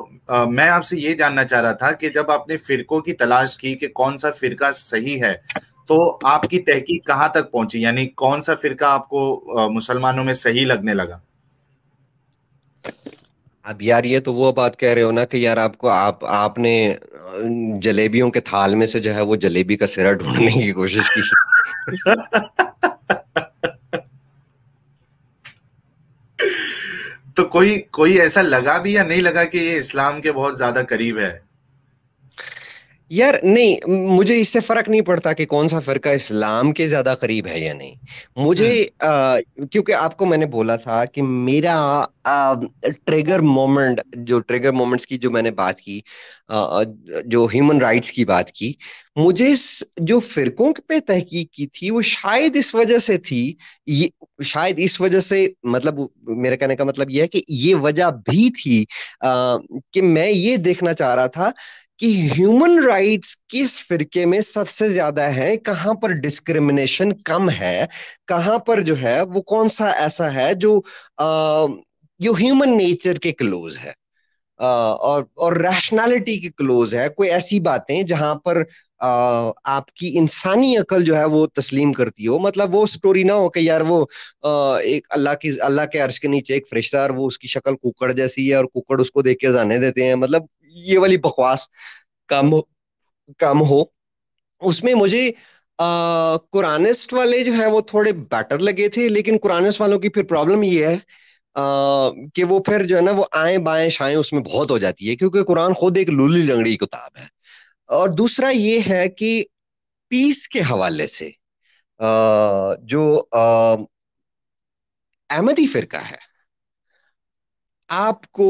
मैं आपसे ये जानना चाह रहा था कि जब आपने फिरकों की तलाश की कि कौन सा फिरका सही है, तो आपकी तहकीक कहाँ तक पहुंची, यानी कौन सा फिरका आपको मुसलमानों में सही लगने लगा? अब यार ये तो वो बात कह रहे हो ना कि यार आपको आपने जलेबियों के थाल में से जो है वो जलेबी का सिरा ढूंढने की कोशिश की। तो कोई ऐसा लगा भी या नहीं लगा कि ये इस्लाम के बहुत ज्यादा करीब है? यार नहीं, मुझे इससे फ़र्क नहीं पड़ता कि कौन सा फ़िरका इस्लाम के ज़्यादा करीब है या नहीं। मुझे क्योंकि आपको मैंने बोला था कि मेरा ट्रिगर मोमेंट, जो ट्रिगर मोमेंट्स की जो मैंने बात की, जो ह्यूमन राइट्स की बात की, मुझे जो फ़िरकों पे तहकीक की थी वो शायद इस वजह से थी, ये शायद इस वजह से, मतलब मेरे कहने का मतलब ये है कि ये वजह भी थी कि मैं ये देखना चाह रहा था कि ह्यूमन राइट्स किस फिरके में सबसे ज्यादा है, कहाँ पर डिस्क्रिमिनेशन कम है, कहाँ पर जो है वो कौन सा ऐसा है जो ह्यूमन नेचर के क्लोज है और रैशनैलिटी के क्लोज है, कोई ऐसी बातें जहाँ पर आपकी इंसानी अकल जो है वो तस्लीम करती हो। मतलब वो स्टोरी ना हो कि यार वो एक अल्लाह के अर्श के नीचे एक फरिश्ता, वो उसकी शक्ल कुकड़ जैसी है और कुकड़ उसको देख के जाने देते हैं, मतलब ये वाली बकवास कम हो। उसमें मुझे कुरानिस्ट वाले जो है वो थोड़े बेटर लगे थे, लेकिन कुरानिस्ट वालों की फिर प्रॉब्लम ये है कि वो फिर जो है ना वो आएं बाएं शाएं उसमें बहुत हो जाती है, क्योंकि कुरान खुद एक लूली लंगड़ी किताब है। और दूसरा ये है कि पीस के हवाले से जो अहमदी फिरका है, आपको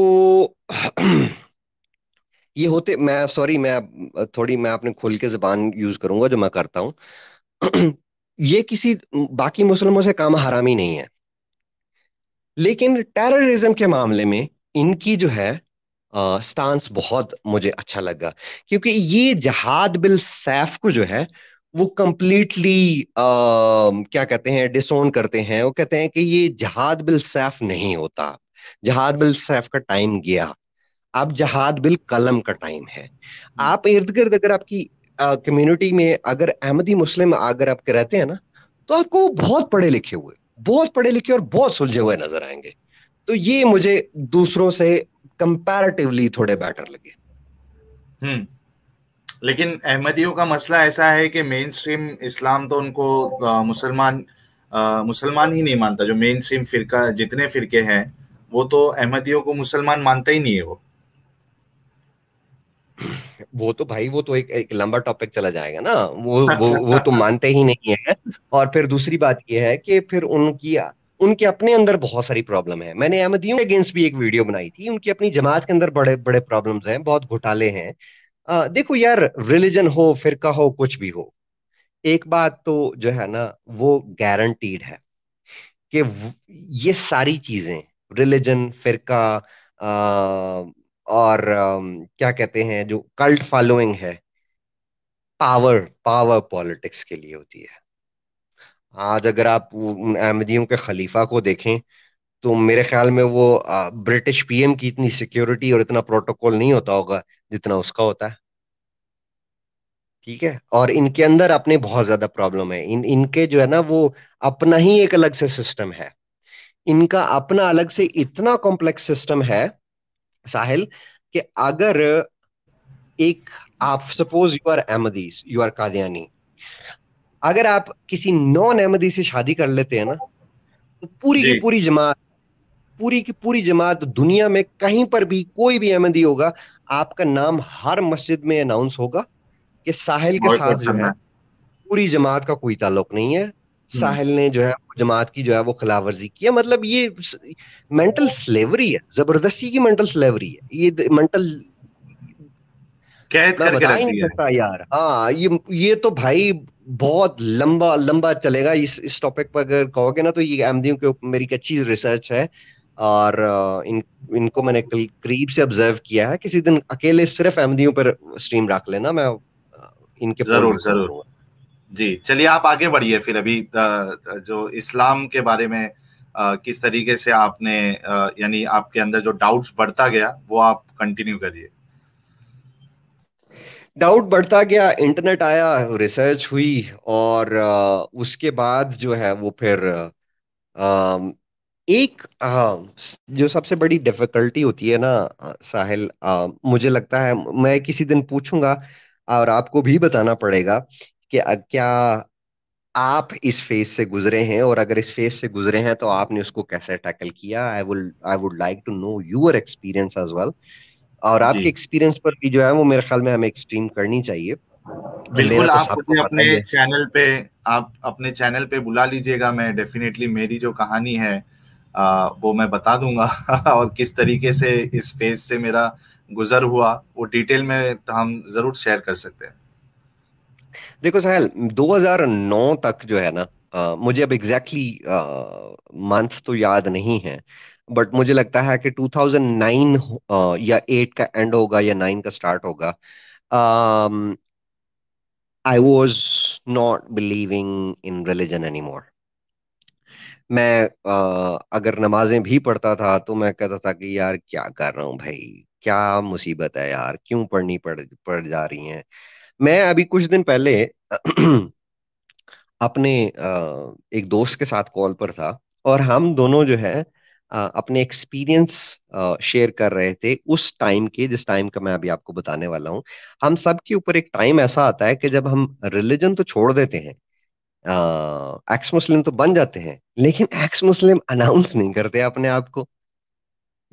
ये होते, मैं सॉरी, मैं आपने खुल के ज़बान यूज़ करूंगा जो मैं करता हूँ, ये किसी बाकी मुसलमानों से काम हरामी नहीं है, लेकिन टेररिज्म के मामले में इनकी जो है स्टांस बहुत मुझे अच्छा लगा, क्योंकि ये जहाद बिल सैफ को जो है वो कम्प्लीटली क्या कहते हैं, डिसोन करते हैं। वो कहते हैं कि ये जहाद बिल सैफ नहीं होता, जहाद बिल सैफ का टाइम गया, आप जहाद बिल कलम का टाइम है। आप इर्द गिर्द अगर आपकी कम्युनिटी में अगर अहमदी मुस्लिम अगर आपके रहते हैं ना, तो आपको बहुत पढ़े लिखे और बहुत सुलझे हुए नजर आएंगे। तो ये मुझे दूसरों से कंपैरेटिवली थोड़े बेटर लगे। लेकिन अहमदियों का मसला ऐसा है कि मेन स्ट्रीम इस्लाम तो उनको मुसलमान ही नहीं मानता। जो मेन स्ट्रीम फिरका, जितने फिरके हैं वो तो अहमदियों को मुसलमान मानता ही नहीं है। वो तो भाई वो तो एक लंबा टॉपिक चला जाएगा ना, वो तो मानते ही नहीं है। और फिर दूसरी बात ये है कि फिर उनके अपने अंदर बहुत सारी प्रॉब्लम है। मैंने अहमदियों के अगेंस्ट भी एक वीडियो बनाई थी, उनकी अपनी जमात के अंदर बड़े बड़े प्रॉब्लम्स हैं, बहुत घोटाले हैं। देखो यार, रिलीजन हो, फिरका हो, कुछ भी हो, एक बात तो जो है ना वो गारंटीड है कि ये सारी चीजें, रिलीजन, फिरका और क्या कहते हैं जो कल्ट फॉलोइंग है, पावर पॉलिटिक्स के लिए होती है। आज अगर आप अहमदियों के खलीफा को देखें तो मेरे ख्याल में वो ब्रिटिश पीएम की इतनी सिक्योरिटी और इतना प्रोटोकॉल नहीं होता होगा जितना उसका होता है, ठीक है। और इनके अंदर अपने बहुत ज्यादा प्रॉब्लम है। इनके जो है ना वो अपना ही एक अलग से सिस्टम है, इनका अपना अलग से इतना कॉम्प्लेक्स सिस्टम है साहिल कि अगर एक आप suppose you are Ahmadis, you are Qadiani, अगर आप किसी नॉन अहमदी से शादी कर लेते हैं ना तो पूरी की पूरी जमात दुनिया में कहीं पर भी कोई भी अहमदी होगा, आपका नाम हर मस्जिद में अनाउंस होगा कि साहिल के साथ जो है पूरी जमात का कोई ताल्लुक नहीं है, साहिल ने जो है जमात की जो है वो खिलाफवर्जी की है। मतलब ये मेंटल स्लेवरी है, जबरदस्ती की मेंटल स्लेवरी है, ये मेंटल कैद करके रखती है यार। हाँ, ये तो भाई बहुत लंबा चलेगा। इस टॉपिक पर अगर कहोगे ना तो ये अहमदियों के ऊपर मेरी अच्छी रिसर्च है और इनको मैंने करीब से ऑब्जर्व किया है। किसी दिन अकेले सिर्फ अहमदियों पर स्ट्रीम रख लेना, मैं इनके जरूर। जी चलिए, आप आगे बढ़िए। फिर अभी जो इस्लाम के बारे में किस तरीके से आपने यानी आपके अंदर जो डाउट्स बढ़ता गया वो आप कंटिन्यू करिए। डाउट बढ़ता गया, इंटरनेट आया, रिसर्च हुई और उसके बाद जो है वो फिर एक जो सबसे बड़ी डिफिकल्टी होती है ना साहिल, मुझे लगता है मैं किसी दिन पूछूंगा और आपको भी बताना पड़ेगा कि क्या आप इस फेज से गुजरे हैं और अगर इस फेज से गुजरे हैं तो आपने उसको कैसे टैकल किया। I would like to know your experience as well, और आपके एक्सपीरियंस पर भी जो है वो मेरे ख्याल में हमें एक्सट्रीम करनी चाहिए। बिल्कुल, तो आप मुझे अपने चैनल पे बुला लीजिएगा, मैं डेफिनेटली मेरी जो कहानी है वो मैं बता दूंगा और किस तरीके से इस फेज से मेरा गुजर हुआ वो डिटेल में हम जरूर शेयर कर सकते हैं। देखो साहिल, 2009 तक जो है ना मुझे अब एग्जैक्टली मंथ तो याद नहीं है, बट मुझे लगता है कि 2009 या 8 का एंड होगा या 9 का स्टार्ट होगा। I was not believing in religion any more. मैं अगर नमाजें भी पढ़ता था तो मैं कहता था कि यार क्या कर रहा हूँ भाई, क्या मुसीबत है यार, क्यों पढ़नी पड़ जा रही है। मैं अभी कुछ दिन पहले अपने एक दोस्त के साथ कॉल पर था और हम दोनों जो है अपने एक्सपीरियंस शेयर कर रहे थे उस टाइम के, जिस टाइम का मैं अभी आपको बताने वाला हूँ। हम सब के ऊपर एक टाइम ऐसा आता है कि जब हम रिलीजन तो छोड़ देते हैं, एक्स मुस्लिम तो बन जाते हैं, लेकिन एक्स मुस्लिम अनाउंस नहीं करते अपने आप को,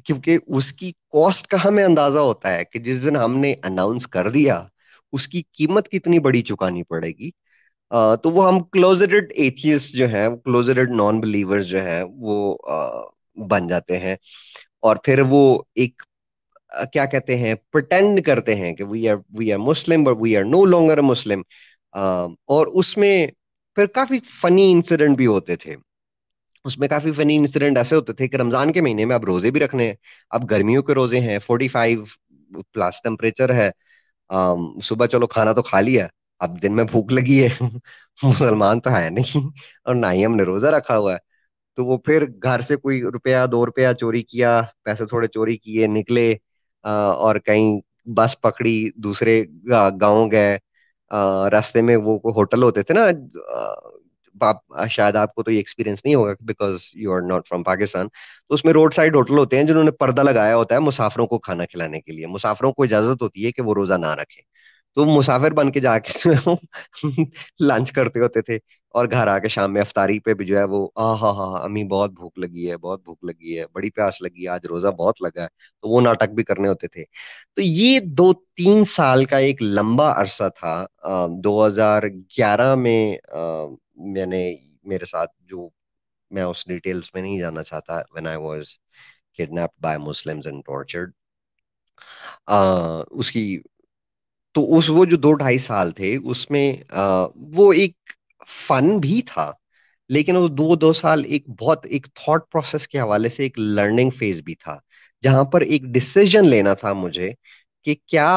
क्योंकि उसकी कॉस्ट का हमें अंदाजा होता है कि जिस दिन हमने अनाउंस कर दिया उसकी कीमत कितनी बड़ी चुकानी पड़ेगी। तो वो हम क्लोजेटेड एथियस्ट जो है, क्लोजेटेड नॉन बिलीवर्स जो है वो बन जाते हैं और फिर वो एक क्या कहते हैं, प्रटेंड करते हैं कि we are Muslim but we are no longer Muslim. और उसमें फिर काफी फनी इंसिडेंट भी होते थे। उसमें काफी फनी इंसिडेंट ऐसे होते थे कि रमजान के महीने में अब रोजे भी रखने हैं, अब गर्मियों के रोजे हैं, 45+ टेम्परेचर है, सुबह चलो खाना तो खा लिया, अब दिन में भूख लगी है मुसलमान तो है नहीं और ना ही हमने रोजा रखा हुआ है। तो वो फिर घर से कोई रुपया 2 रुपया चोरी किया, पैसे थोड़े चोरी किए, निकले और कहीं बस पकड़ी, दूसरे गाँव गए। रास्ते में वो होटल होते थे ना, शायद आपको तो ये एक्सपीरियंस नहीं होगा because you are not from Pakistan. तो उसमें रोड साइड होटल होते हैं जिन्होंने पर्दा लगाया होता है मुसाफिरों को खाना खिलाने के लिए। मुसाफिरों को इजाजत होती है कि वो रोजा ना रखें, तो मुसाफिर बन के जाके लंच करते होते थे और घर आके शाम में अफ्तारी पे भी जो है वो हाँ अम्मी बहुत भूख लगी है, बहुत भूख लगी है, बड़ी प्यास लगी है, आज रोजा बहुत लगा है, तो वो नाटक भी करने होते थे। तो ये 2-3 साल का एक लंबा अरसा था। 2011 में मैंने मेरे साथ जो, मैं उस डिटेल्स में नहीं जाना चाहता, when I was kidnapped by Muslims and tortured, उसकी तो उस वो जो 2-2.5 साल थे उसमें वो एक फन भी था, लेकिन वो 2-2 साल एक बहुत एक थॉट प्रोसेस के हवाले से एक लर्निंग फेज भी था, जहां पर एक डिसीजन लेना था मुझे कि क्या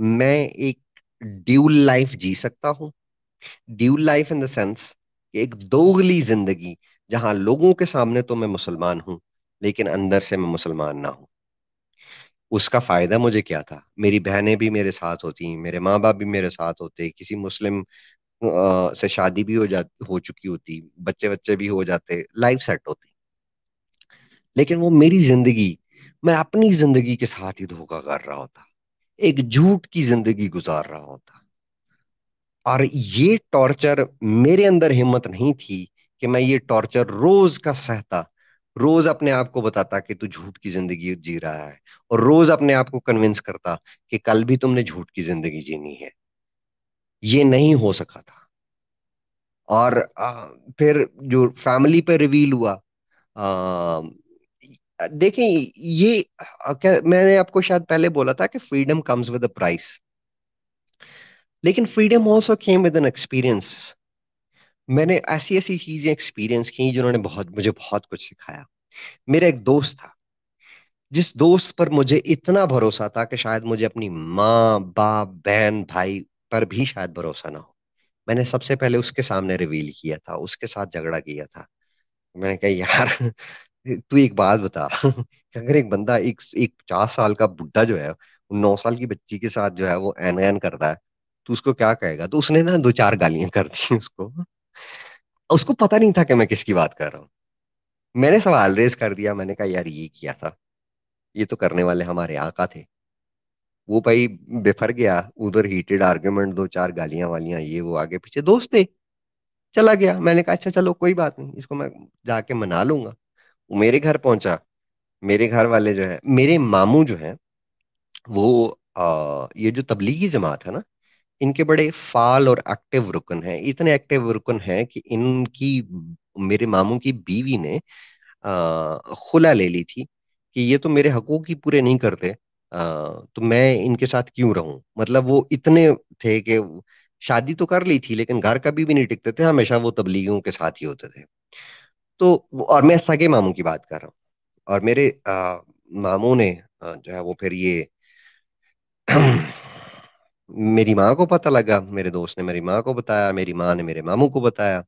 मैं एक ड्यूल लाइफ जी सकता हूँ। Dual life in the sense कि एक दोगली जिंदगी जहां लोगों के सामने तो मैं मुसलमान हूँ लेकिन अंदर से मैं मुसलमान ना हूँ। उसका फायदा मुझे क्या था, मेरी बहनें भी मेरे साथ होती, मेरे माँ बाप भी मेरे साथ होते, किसी मुस्लिम से शादी भी हो चुकी होती, बच्चे भी हो जाते, लाइफ सेट होती, लेकिन वो मेरी जिंदगी, मैं अपनी जिंदगी के साथ ही धोखा कर रहा होता, एक झूठ की जिंदगी गुजार रहा होता। और ये टॉर्चर, मेरे अंदर हिम्मत नहीं थी कि मैं ये टॉर्चर रोज का सहता, रोज अपने आप को बताता कि तू झूठ की जिंदगी जी रहा है और रोज अपने आप को कन्विंस करता कि कल भी तुमने झूठ की जिंदगी जीनी है। ये नहीं हो सका था। और फिर जो फैमिली पे रिवील हुआ, देखें ये मैंने आपको शायद पहले बोला था कि freedom comes with a price, लेकिन freedom also came with an experience. मैंने ऐसी चीजें एक्सपीरियंस की जिन्होंने मुझे बहुत कुछ सिखाया। मेरा एक दोस्त था जिस दोस्त पर मुझे इतना भरोसा था कि शायद मुझे अपनी माँ बाप बहन भाई पर भी शायद भरोसा ना हो। मैंने सबसे पहले उसके सामने रिवील किया था, उसके साथ झगड़ा किया था, मैंने कहा यार तू एक बात बता अगर एक बंदा एक 50 साल का बुढ़ा जो है 9 साल की बच्ची के साथ जो है वो एन एन करता है तो उसको क्या कहेगा। तो उसने ना 2-4 गालियां कर दी उसको। उसको पता नहीं था कि मैं किसकी बात कर रहा हूँ। मैंने सवाल रेज कर दिया, मैंने कहा यार ये किया था, ये तो करने वाले हमारे आका थे। वो भाई बेफर गया, उधर हीटेड आर्ग्यूमेंट, 2-4 गालियां वालियां, ये वो, आगे पीछे दोस्त थे, चला गया। मैंने कहा अच्छा चलो कोई बात नहीं, इसको मैं जाके मना लूंगा। वो मेरे घर पहुंचा, मेरे घर वाले जो है, मेरे मामू जो है वो ये जो तबलीगी जमात है ना, इनके बड़े फाल और एक्टिव रुकन हैं। इतने एक्टिव रुकन हैं कि इनकी, मेरे मामू की बीवी ने खुला ले ली थी कि ये तो मेरे हकूक ही पूरे नहीं करते, तो मैं इनके साथ क्यों रहूं। मतलब वो इतने थे कि शादी तो कर ली थी लेकिन घर कभी भी नहीं टिकते थे, हमेशा वो तबलीगियों के साथ ही होते थे। तो और मैं सगे मामू की बात कर रहा हूँ। और मेरे मामू ने जो है वो फिर ये मेरी माँ को पता लगा, मेरे दोस्त ने मेरी माँ को बताया, मेरी माँ ने मेरे मामू को बताया,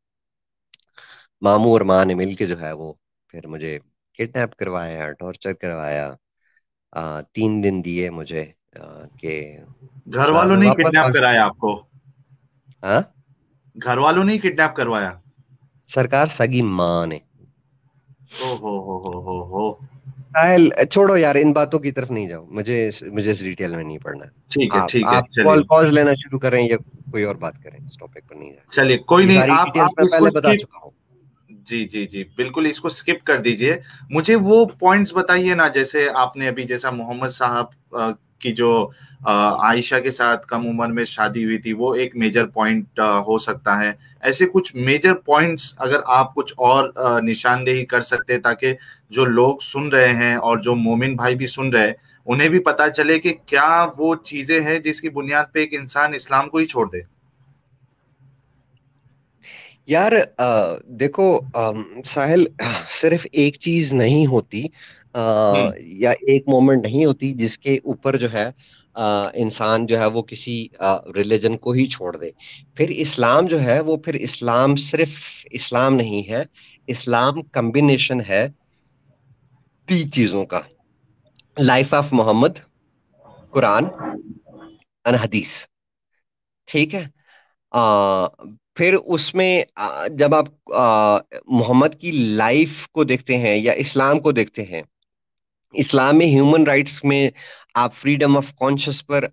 मामू और माँ ने मिलके जो है वो फिर मुझे किडनैप करवाया, टॉर्चर करवाया, 3 दिन दिए मुझे के। घर वालों ने किडनैप कराया आपको? हाँ, घर वालों ने किडनैप करवाया, सरकार सगी माँ ने। हो साहिल छोड़ो यार, इन बातों की तरफ नहीं जाओ, मुझे इस डिटेल में नहीं पढ़ना। ठीक है ठीक है, आप कॉल पॉज लेना शुरू करें या कोई और बात करें, इस टॉपिक पर नहीं जाए। चलिए कोई नहीं, आप पहले बता चुका हूँ। जी जी जी बिल्कुल, इसको स्किप कर दीजिए। मुझे वो पॉइंट्स बताइए ना, जैसे आपने अभी, जैसा मोहम्मद साहब की जो आयशा के साथ कम उम्र में शादी हुई थी, वो एक मेजर पॉइंट हो सकता है। ऐसे कुछ मेजर पॉइंट्स अगर आप कुछ और निशानदेही कर सकते हैं, ताकि जो लोग सुन रहे हैं और जो मोमिन भाई भी सुन रहे हैं, उन्हें भी पता चले कि क्या वो चीजें हैं जिसकी बुनियाद पे एक इंसान इस्लाम को ही छोड़ दे। यार देखो साहिल, सिर्फ एक चीज नहीं होती या एक मोमेंट नहीं होती जिसके ऊपर जो है इंसान जो है वो किसी रिलीजन को ही छोड़ दे। फिर इस्लाम जो है वो, फिर इस्लाम सिर्फ इस्लाम नहीं है, इस्लाम कम्बिनेशन है 3 चीजों का: लाइफ ऑफ मोहम्मद, कुरान और हदीस। ठीक है, फिर उसमें जब आप मोहम्मद की लाइफ को देखते हैं या इस्लाम को देखते हैं, इस्लाम में ह्यूमन राइट्स में आप फ्रीडम ऑफ कॉन्शियस पर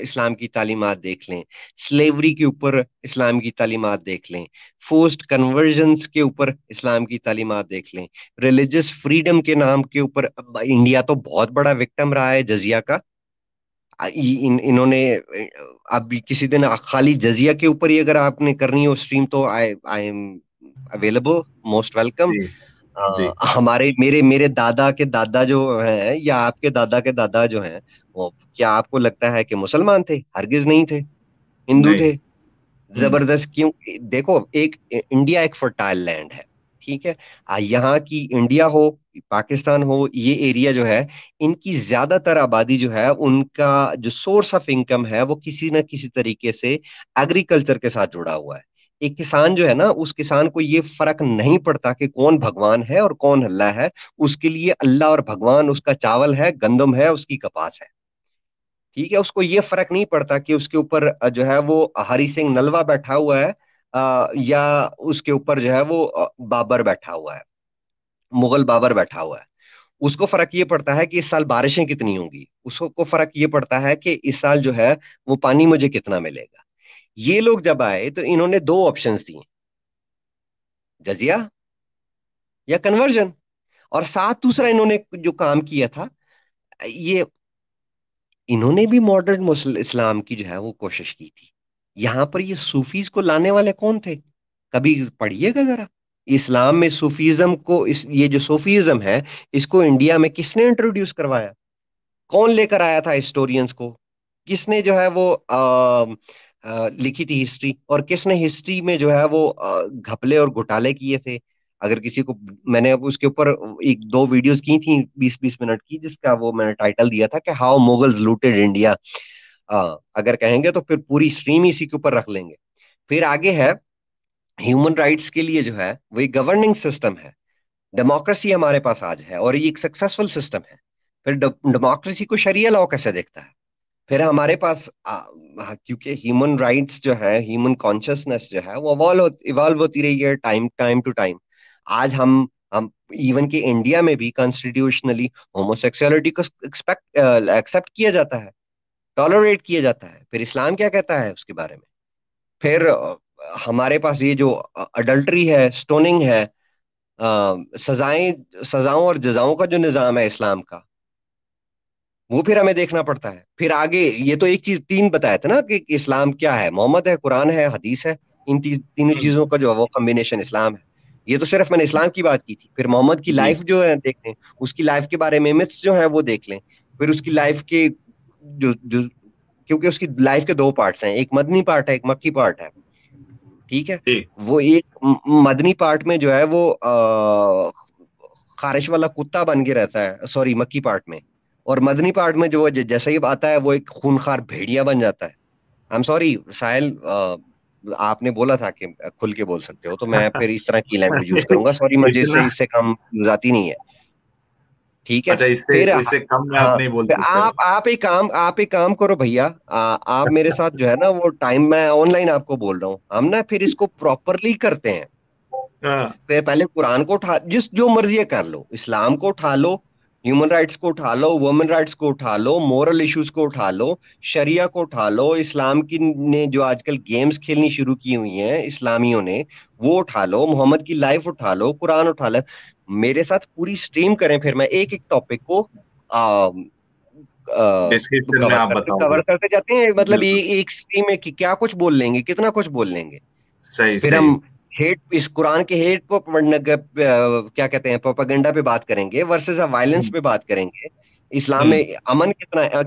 इस्लाम की तालीमात देख लें, स्लेवरी के ऊपर इस्लाम की तालीमात देख लें, फोर्स्ड कन्वर्जन्स के ऊपर इस्लाम की तालीमात देख लें, रिलीजियस फ्रीडम के नाम के ऊपर। इंडिया तो बहुत बड़ा विक्टिम रहा है जजिया का। इन्होंने अभी किसी दिन खाली जजिया के ऊपर ही अगर आपने करनी हो स्ट्रीम, तो I am available, most welcome. हमारे मेरे दादा के दादा जो हैं या आपके दादा के दादा जो हैं, वो क्या आपको लगता है कि मुसलमान थे? हरगिज नहीं थे, हिंदू थे। जबरदस्त, क्यों? देखो, एक इंडिया एक फर्टाइल लैंड है, ठीक है। यहाँ की इंडिया हो, पाकिस्तान हो, ये एरिया जो है, इनकी ज्यादातर आबादी जो है, उनका जो सोर्स ऑफ इनकम है वो किसी ना किसी तरीके से एग्रीकल्चर के साथ जुड़ा हुआ है। एक किसान जो है ना, उस किसान को ये फर्क नहीं पड़ता कि कौन भगवान है और कौन अल्लाह है। उसके लिए अल्लाह और भगवान उसका चावल है, गंदम है, उसकी कपास है, ठीक है। उसको ये फर्क नहीं पड़ता कि उसके ऊपर जो है वो हरी सिंह नलवा बैठा हुआ है या उसके ऊपर जो है वो बाबर बैठा हुआ है, मुगल बाबर बैठा हुआ है। उसको फर्क ये पड़ता है कि इस साल बारिशें कितनी होंगी, उसको फर्क ये पड़ता है कि इस साल जो है वो पानी मुझे कितना मिलेगा। ये लोग जब आए तो इन्होंने 2 ऑप्शंस दिए, जजिया या कन्वर्जन। और साथ दूसरा इन्होंने जो काम किया था, ये इन्होंने भी मॉडर्न इस्लाम की जो है वो कोशिश की थी। यहाँ पर ये सूफीज को लाने वाले कौन थे? कभी पढ़िएगा जरा, इस्लाम में सूफीज्म को, ये जो सूफीज्म है, इसको इंडिया में किसने इंट्रोड्यूस करवाया? कौन लेकर आया था हिस्टोरियंस को? किसने जो है वो लिखी थी हिस्ट्री? और किसने हिस्ट्री में जो है वो घपले और घोटाले किए थे? अगर किसी को, मैंने उसके ऊपर 1-2 वीडियोस की थी 20-20 मिनट की, जिसका वो मैंने टाइटल दिया था कि हाउ मुगल्स लूटेड इंडिया। अगर कहेंगे तो फिर पूरी स्ट्रीम इसी के ऊपर रख लेंगे। फिर आगे है ह्यूमन राइट्स के लिए जो है वो एक गवर्निंग सिस्टम है। डेमोक्रेसी हमारे पास आज है और ये एक सक्सेसफुल सिस्टम है। फिर डेमोक्रेसी को शरिया लॉ कैसे देखता है? फिर हमारे पास क्योंकि ह्यूमन राइट्स जो है, ह्यूमन कॉन्शियसनेस जो है वो इवॉल्व होती रही है टाइम टू टाइम। आज हम इवन के इंडिया में भी कॉन्स्टिट्यूशनली होमोसेक्सुअलिटी को एक्सेप्ट किया जाता है, टॉलरेट किया जाता है। फिर इस्लाम क्या कहता है उसके बारे में? फिर हमारे पास ये जो अडल्ट्री है, स्टोनिंग है, सजाओं और जजाओं का जो निज़ाम है इस्लाम का, वो फिर हमें देखना पड़ता है। फिर आगे ये तो एक चीज तीन बताया था ना कि इस्लाम क्या है, मोहम्मद है, कुरान है, हदीस है। इन तीनों चीजों का जो है वो कॉम्बिनेशन इस्लाम है। ये तो सिर्फ मैंने इस्लाम की बात की थी। फिर मोहम्मद की लाइफ जो है देख लें, उसकी लाइफ के बारे में मिथ्स जो है वो देख लें। फिर उसकी लाइफ के जो क्योंकि उसकी लाइफ के दो पार्ट्स हैं, एक मदनी पार्ट है, एक मक्की पार्ट है, ठीक है। वो एक मदनी पार्ट में जो है वो खारिश वाला कुत्ता बन के रहता है, सॉरी मक्की पार्ट में, और मदनी पार्ट में जो जैसा ही आता है वो एक खूनखार भेड़िया बन जाता है। आई एम सॉरी साहिल, आपने बोला था कि खुल के बोल सकते हो, तो मैं फिर इस तरह की लैंग्वेज यूज करूंगा। सॉरी, मुझे इससे कम जाती नहीं है, ठीक है। अच्छा, इससे कम नहीं बोल सकते। आप एक काम करो भैया, आप मेरे साथ जो है ना वो टाइम मैं ऑनलाइन आपको बोल रहा हूँ, हम ना फिर इसको प्रॉपरली करते हैं। फिर पहले कुरान को उठा, जिस जो मर्जी कर लो, इस्लाम को उठा लो, ह्यूमन राइट्स को उठा लो, वुमेन राइट्स को उठा लो, मोरल इश्यूज को उठा लो, शरिया को उठा लो, इस्लाम की ने जो आजकल गेम्स खेलनी शुरू की हुई हैं इस्लामियों ने, वो उठा लो, मोहम्मद की लाइफ उठा लो, कुरान उठा लो, मेरे साथ पूरी स्ट्रीम करें। फिर मैं एक टॉपिक को कवर करते जाते हैं। मतलब ये एक स्ट्रीम है कि क्या कुछ बोल लेंगे, कितना कुछ बोल लेंगे। फिर हम हेट, इस कुरान के हेट क्या कहते हैं, प्रोपेगेंडा पे बात करेंगे, वर्सेस वायलेंस पे बात करेंगे, इस्लाम में अमन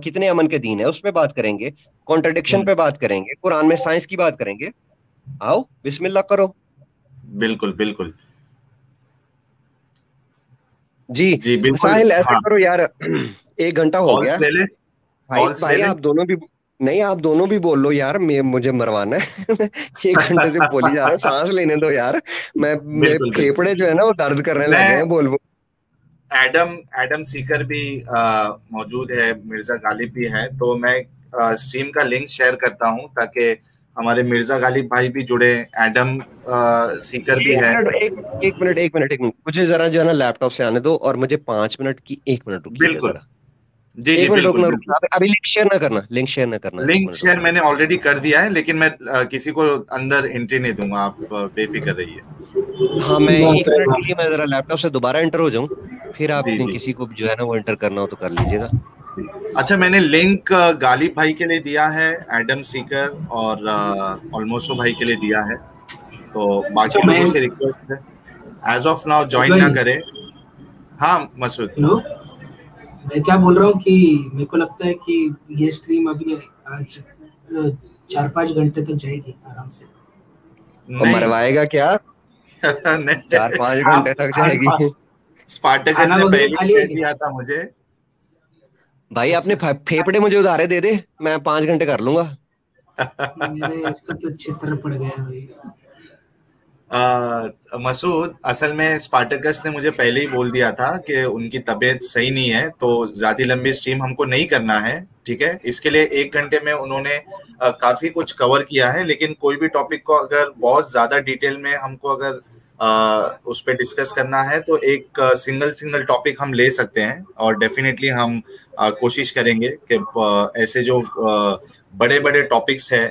कितने अमन के दीन है उस पे बात करेंगे, कॉन्ट्रडिक्शन पे बात करेंगे, कुरान में साइंस की बात करेंगे। आओ बिस्मिल्लाह करो। बिल्कुल बिल्कुल जी जी बिल्कुल। साहिल ऐसा करो यार, 1 घंटा हो गया भाई, आप दोनों भी बोल लो यार, मुझे मरवाना है। 1 घंटे से बोली जा रहा हूँ, सांस लेने दो यार। मैं फेफड़े जो है ना वो दर्द करने लगे हैं बोल। एडम सीकर भी मौजूद है, मिर्जा गालिब भी है, तो मैं स्ट्रीम का लिंक शेयर करता हूँ ताकि हमारे मिर्जा गालिब भाई भी जुड़े। एडम सीकर भी है। एक मिनट मुझे जरा जो है ना लैपटॉप से आने दो और मुझे 5 मिनट की 1 मिनट रुकिए। जी जी बिल्कुल। अभी लिंक शेयर मैंने ऑलरेडी कर दिया है, लेकिन मैं किसी को अंदर एंट्री नहीं दूंगा, आप बेफिक्र रहिए। हाँ, मैं 1 मिनट के लिए मैं जरा लैपटॉप से दोबारा एंटर हो जाऊं, फिर आप किसी को जो है ना वो एंटर करना हो तो कर लीजिएगा। अच्छा, मैंने लिंक गालिब भाई के लिए दिया है, एडम सीकर और ऑलमोस्टो भाई के लिए दिया है, तो बाकी लोगों से रिक्वेस्ट है एज ऑफ नाउ ज्वाइन ना करें। हाँ मसूद, मैं क्या बोल रहा हूँ कि मेरे को लगता है कि ये स्ट्रीम अभी आज 4-5 घंटे तक जाएगी आराम से। मरवाएगा क्या? 4-5 घंटे तक जाएगी। स्पार्टकस ने पहले कह दिया था मुझे, भाई आपने फेफड़े मुझे उधारे दे दे, मैं 5 घंटे कर लूंगा। मेरे इसका तो चित्र पड़ गया भाई। मसूद, असल में स्पार्टकस ने मुझे पहले ही बोल दिया था कि उनकी तबीयत सही नहीं है, तो ज़्यादा लंबी स्ट्रीम हमको नहीं करना है, ठीक है। इसके लिए 1 घंटे में उन्होंने काफ़ी कुछ कवर किया है, लेकिन कोई भी टॉपिक को अगर बहुत ज़्यादा डिटेल में हमको अगर उस पर डिस्कस करना है तो एक सिंगल टॉपिक हम ले सकते हैं, और डेफिनेटली हम कोशिश करेंगे कि ऐसे जो बड़े टॉपिक्स है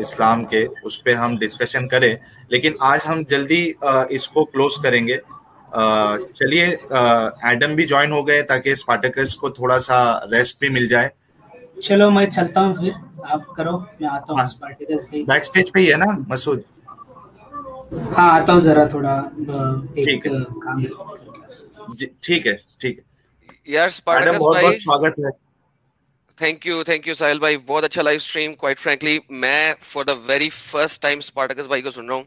इस्लाम के, उस पर हम डिस्कशन करें, लेकिन आज हम जल्दी इसको क्लोज करेंगे। चलिए, एडम भी ज्वाइन हो गए ताकि स्पार्टकस को थोड़ा सा रेस्ट भी मिल जाए। चलो मैं चलता हूँ, फिर आप करो, मैं आता हूँ। स्पार्टकस भी बैक स्टेज पे ही है ना मसूद? हाँ, आता हूँ जरा, थोड़ा एक काम है। ठीक है यार स्पार्टकस भाई, बहुत स्वागत है। थैंक यू साहिल भाई, बहुत अच्छा लाइव स्ट्रीम। क्वाइट फ्रैंकली मैं for the very first time Spartacus भाई को सुन रहा हूँ,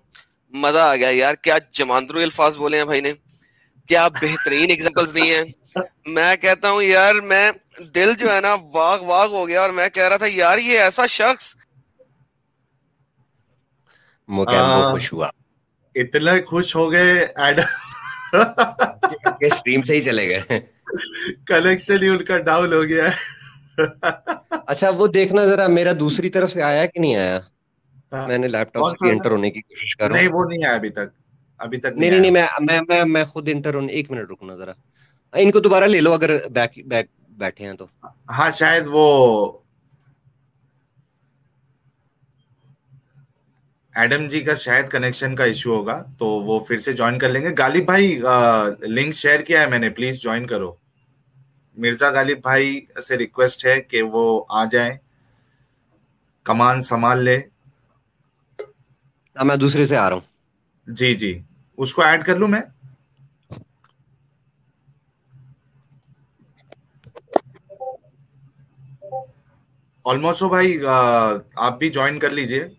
मजा आ गया यार। क्या जमांदरू अल्फाज बोले हैं भाई ने, क्या बेहतरीन एग्जाम्पल्स दिए हैं। मैं कहता हूँ यार, मैं दिल जो है ना वाग वाग हो गया, और मैं कह रहा था यार ये ऐसा शख्स, खुश हुआ इतना खुश हो गए एडम के स्ट्रीम से ही चले गए, कनेक्शन ही उनका डाउन हो गया है। अच्छा वो देखना जरा मेरा दूसरी तरफ से आया कि नहीं आया। हाँ। मैंने लैपटॉप से एंटर होने की कोशिश कर रहा हूं, नहीं वो नहीं आया अभी तक नहीं। नहीं मैं खुद एंटर होने, एक मिनट रुकना जरा, इनको दोबारा ले लो अगर बैक बैठे हैं तो। हाँ शायद वो एडम जी का शायद कनेक्शन का इश्यू होगा तो वो फिर से ज्वाइन कर लेंगे। गालिब भाई लिंक शेयर किया है मैंने, प्लीज ज्वाइन करो। मिर्जा गालिब भाई से रिक्वेस्ट है कि वो आ जाए, कमान संभाल ले। मैं दूसरे से आ रहा हूँ। जी जी उसको ऐड कर लूं मैं। ऑलमोस्ट भाई आप भी ज्वाइन कर लीजिए।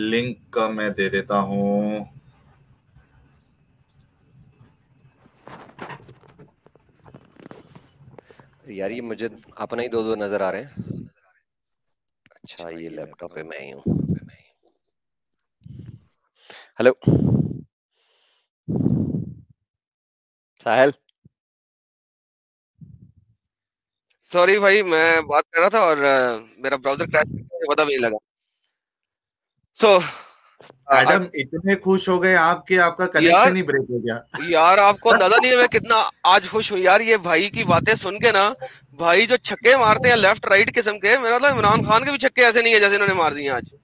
लिंक का मैं दे देता हूं। यार ये मुझे अपना ही दो नजर आ रहे हैं। अच्छा ये लैपटॉप पे मैं ही हूं। हेलो साहिल। सॉरी भाई मैं बात कर रहा था और मेरा ब्राउजर क्रैश हो गया, पता भी नहीं लगा। एडम इतने खुश हो गए आपके, आपका कनेक्शन ही ब्रेक हो गया यार। आपको अंदाजा नहीं है मैं कितना आज खुश हूँ यार। ये भाई की बातें सुन के ना, भाई जो छक्के मारते हैं लेफ्ट राइट किस्म के, मेरा मतलब इमरान खान के भी छक्के ऐसे नहीं है जैसे इन्होंने मार दिए आज।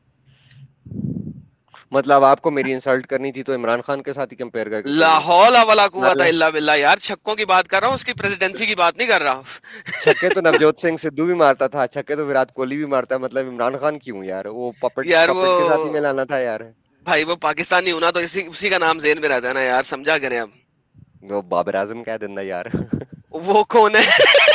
मतलब आपको मेरी इंसल्ट करनी थी तो इमरान खान के साथ ही कंपेयर कर। लाहौल वाला कुव्वत इल्ला बिल्ला यार, छक्कों की बात कर रहा हूँ, उसकी प्रेसिडेंसी की बात नहीं कर रहा। छक्के तो नवजोत सिंह सिद्धू भी मारता था, छक्के तो विराट कोहली भी मारता है, मतलब इमरान खान क्यों यार? वो पपट के साथ ही मिलाना था यार। भाई वो पाकिस्तानी होना तो उसी का नाम जेहन में रहता है ना यार, समझा करें आप। वो बाबर आजम कह देना यार, वो कौन है?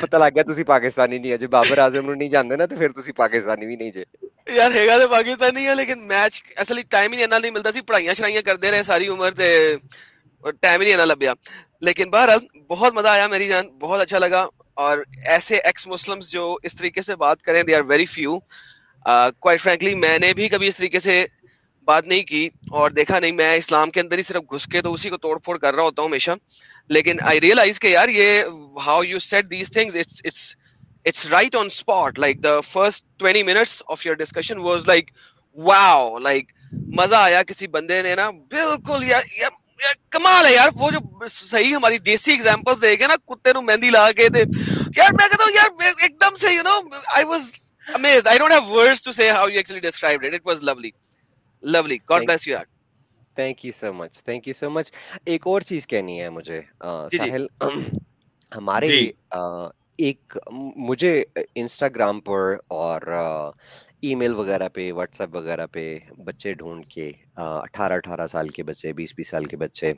पता लग गया तुसी पाकिस्तानी नहीं है जी। बाबर आजम नहीं जानते ना तो फिर तुसी पाकिस्तानी भी नहीं जे। यार हैगा तो पाकिस्तानी है लेकिन मैच असली टाइम ही नहीं नहीं मिलता सी, पढ़ाइयां शराइयां करते रहे सारी उम्र ते टाइम ही नहीं ना लभया। लेकिन बहरहाल बहुत मजा आया मेरी जान, बहुत अच्छा लगा। और ऐसे एक्स मुस्लिम्स जो इस तरीके से बात करें they are very few. Quite frankly मैंने भी कभी इस तरीके से बात नहीं की और देखा नहीं। मैं इस्लाम के अंदर ही सिर्फ घुस के तो उसी को तोड़ फोड़ कर रहा होता हूँ हमेशा। लेकिन आई रियलाइज के यार ये how you said these things, it's right on spot. Like the first 20 minutes of your discussion was like wow, like मजा आया। किसी बंदे ने ना बिल्कुल यार कमाल है यार, वो जो सही हमारी देसी एग्जांपल्स देके ना कुत्ते नु मेहंदी ला के दे यार, मैं कहता हूं यार एकदम से you know I was amazed. I don't have words to say how you actually described it. It was lovely lovely. God bless you यार। Thank you so much, thank you so much. एक और चीज कहनी है मुझे साहिल। हमारे एक मुझे इंस्टाग्राम पर और ईमेल वगैरह पे, व्हाट्सएप वगैरह पे बच्चे ढूंढ के 18 साल के बच्चे, 20 साल के बच्चे।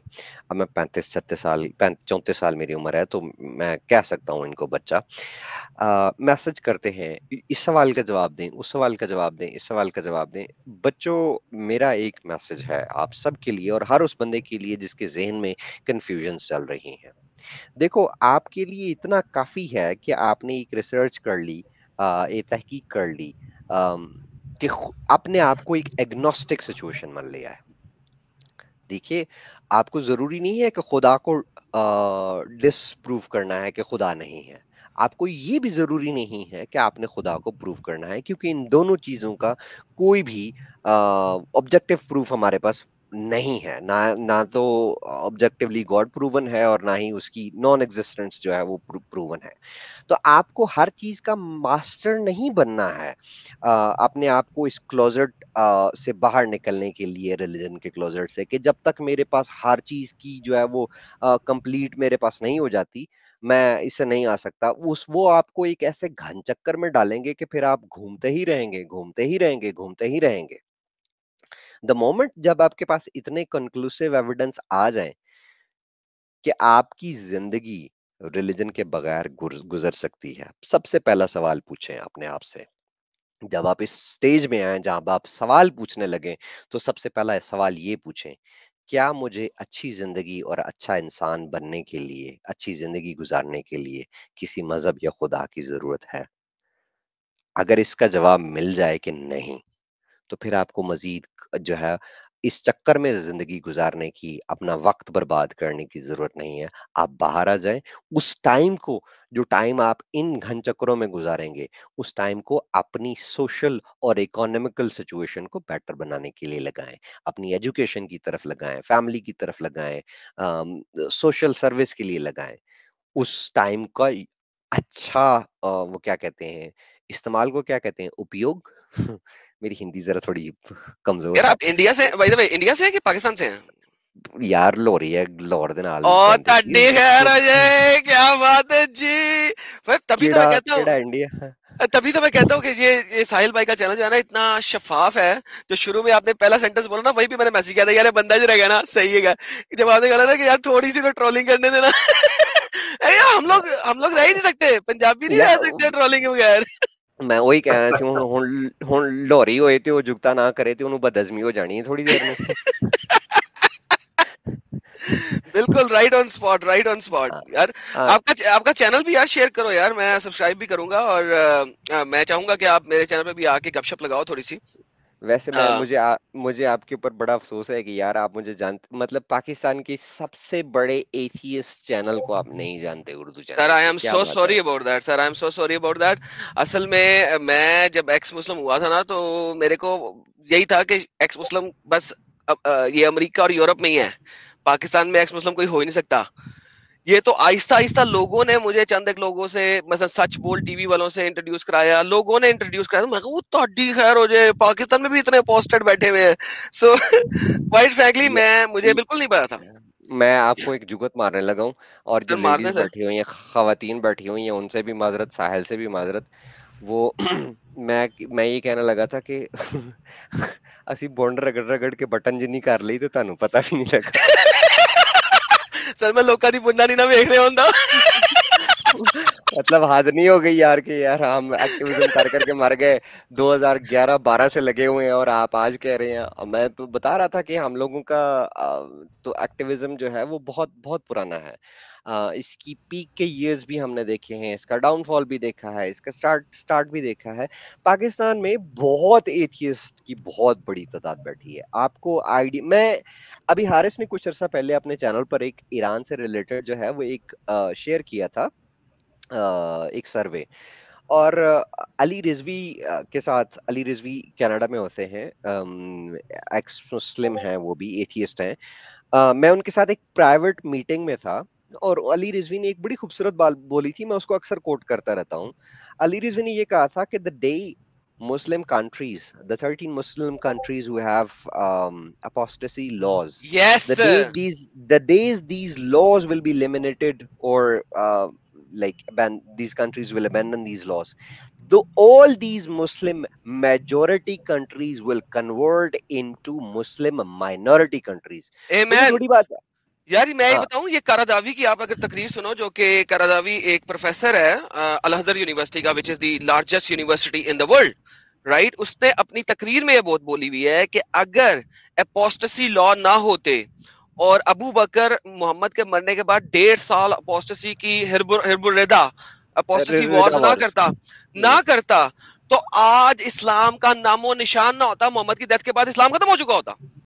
अब मैं 35-36 साल, 34 साल मेरी उम्र है तो मैं कह सकता हूँ इनको बच्चा। मैसेज करते हैं इस सवाल का जवाब दें, उस सवाल का जवाब दें, इस सवाल का जवाब दें। बच्चों मेरा एक मैसेज है आप सब के लिए और हर उस बंदे के लिए जिसके जहन में कन्फ्यूजन्स चल रही हैं। देखो आपके लिए इतना काफ़ी है कि आपने एक रिसर्च कर ली, एक तहकीक कर ली कि अपने आप को एक एग्नोस्टिक सिचुएशन मान लिया है। देखिए आपको ज़रूरी नहीं है कि खुदा को डिसप्रूव करना है कि खुदा नहीं है। आपको ये भी ज़रूरी नहीं है कि आपने खुदा को प्रूव करना है, क्योंकि इन दोनों चीज़ों का कोई भी ऑब्जेक्टिव प्रूफ हमारे पास नहीं है। ना तो ऑब्जेक्टिवली गॉड प्रूवन है और ना ही उसकी नॉन एग्जिस्टेंस जो है वो प्रूवन है। तो आपको हर चीज़ का मास्टर नहीं बनना है। अपने आप को इस क्लोजेट से बाहर निकलने के लिए, रिलीजन के क्लोजेट से, कि जब तक मेरे पास हर चीज़ की जो है वो कंप्लीट मेरे पास नहीं हो जाती मैं इससे नहीं आ सकता। वो आपको एक ऐसे घन चक्कर में डालेंगे कि फिर आप घूमते ही रहेंगे, घूमते ही रहेंगे, घूमते ही रहेंगे। द मोमेंट जब आपके पास इतने कंक्लूसिव एविडेंस आ जाए कि आपकी जिंदगी रिलीजन के बगैर गुजर सकती है, सबसे पहला सवाल पूछें अपने आप से। जब आप इस स्टेज में आए जहां आप सवाल पूछने लगे तो सबसे पहला सवाल ये पूछें, क्या मुझे अच्छी जिंदगी और अच्छा इंसान बनने के लिए, अच्छी जिंदगी गुजारने के लिए किसी मजहब या खुदा की जरूरत है? अगर इसका जवाब मिल जाए कि नहीं, तो फिर आपको मजीद जो है इस चक्कर में जिंदगी गुजारने की, अपना वक्त बर्बाद करने की जरूरत नहीं है। आप बाहर आ जाएं, उस टाइम को, जो टाइम आप इन घन चक्करों में गुजारेंगे, उस टाइम को अपनी सोशल और इकोनॉमिकल सिचुएशन को बेटर बनाने के लिए लगाएं, अपनी एजुकेशन की तरफ लगाएं, फैमिली की तरफ लगाएं, सोशल सर्विस के लिए लगाएं। उस टाइम का अच्छा वो क्या कहते हैं, इस्तेमाल को क्या कहते हैं, उपयोग। मेरी हिंदी जरा थोड़ी कमजोर यार। आप इंडिया से, बाय द वे, इंडिया से हैं कि पाकिस्तान से हैं? यार लोरी है, लोर दे नाल। ओ ताडी खैर हो जाए, क्या बात है जी। पर तभी तो मैं कहता हूं इंडिया, तभी तो मैं कहता हूँ कि ये साहिल भाई का चैनल जो है ना इतना शफाफ है। जो शुरू में आपने पहला सेंटेंस बोला ना, वही भी मैंने मैसेज किया था, यार बंदा जो रह गया ना सही है। जब आपने कहा था कि यार थोड़ी सी तो ट्रोलिंग करने देना, हम लोग रह ही नहीं सकते, पंजाबी नहीं रह सकते ट्रोलिंग के बगैर। मैं वही कह रहा सी, हुण लोरी होए ते ओ जुगता ना करे ते ओनू बदअज़मी हो जानी है थोड़ी देर में। बिल्कुल right on spot, right on spot यार। आपका चैनल भी यार शेयर करो यार, मैं सब्सक्राइब भी करूंगा। और मैं चाहूंगा कि आप मेरे चैनल पे भी आके गपशप लगाओ थोड़ी सी। वैसे मुझे आपके ऊपर बड़ा अफसोस है कि यार आप मुझे जानते, मतलब पाकिस्तान के सबसे बड़े एथियस्ट चैनल को आप नहीं जानते, Urdu channel. Sir I am so sorry about that, sir I am so sorry about that. असल में मैं जब एक्स मुस्लिम हुआ था ना, तो मेरे को यही था कि एक्स मुस्लिम बस ये अमेरिका और यूरोप में ही है, पाकिस्तान में एक्स मुस्लिम कोई हो ही नहीं सकता। ये तो आहिस्ता आहिस्ता लोगों ने मुझे, चंद एक लोगों से, मतलब सच बोल टीवी वालों से इंट्रोड्यूस कराया, लोगों ने इंट्रोड्यूस कराया। मैं कहूँ तो अड्डी खैर हो जाए, पाकिस्तान में भी इतने पोस्टेड बैठे हुए हैं। सो वाइट फ्रैंकली मैं, मुझे बिल्कुल नहीं पता था। मैं आपको एक जुगत मारने लगा हूँ, और जो लेडीज बैठी हुई हैं, खवातीन बैठी हुई हैं, उनसे भी माजरत, साहिल से भी माजरत। वो मैं ये कहने लगा था कि असी बॉन्ड रगड़ रगड़ के बटन जिन्नी कर ली तो तुहानू पता भी नहीं लगा। सर मैं लोगों की बुंदा नहीं ना देख रहा हूं। मतलब हाथ नहीं हो गई यार कि यार हम एक्टिविज्म कर करके मर गए, 2011-12 से लगे हुए हैं और आप आज कह रहे हैं। और मैं तो बता रहा था कि हम लोगों का तो एक्टिविज्म जो है वो बहुत बहुत पुराना है। इसकी पीक के ईयर्स भी हमने देखे हैं, इसका डाउनफॉल भी देखा है, इसका स्टार्ट भी देखा है। पाकिस्तान में बहुत एथियस्ट की बहुत बड़ी तादाद बैठी है। आपको आइडिया, मैं अभी हारिस ने कुछ अर्सा पहले अपने चैनल पर एक ईरान से रिलेटेड जो है वो एक शेयर किया था, एक सर्वे। और अली रिजवी के साथ, अली रिजवी कनाडा में होते हैं, एक्स मुस्लिम हैं, वो भी एथियस्ट हैं। मैं उनके साथ एक प्राइवेट मीटिंग में था, और अली रिजवी ने एक बड़ी खूबसूरत बात बोली थी, मैं उसको अक्सर कोट करता रहता हूँ। अली रिजवी ने ये कहा था कि the day Muslim countries, the 13 Muslim countries who have apostasy laws. Yes, the day these laws will be eliminated, or these countries will abandon these laws. Though all these Muslim majority countries will convert into Muslim minority countries. Amen. छोटी बात है यार। मैं ये बताऊं, ये करादावी की आप अगर तकरीर सुनो, जो कि करादावी एक प्रोफेसर है अल-अज़हर यूनिवर्सिटी का, which is the largest university in the world, right. उसने अपनी तकरीर में ये बहुत बोली हुई है कि अगर एपोस्टेसी लॉ ना होते और अबू बकर मोहम्मद के मरने के बाद 1.5 साल एपोस्टेसी की हिर्बुर्रेदा एपोस्टेसी वॉर ना करता तो आज इस्लाम का नामो निशान ना होता। मोहम्मद की डेथ के बाद इस्लाम खत्म हो चुका होता।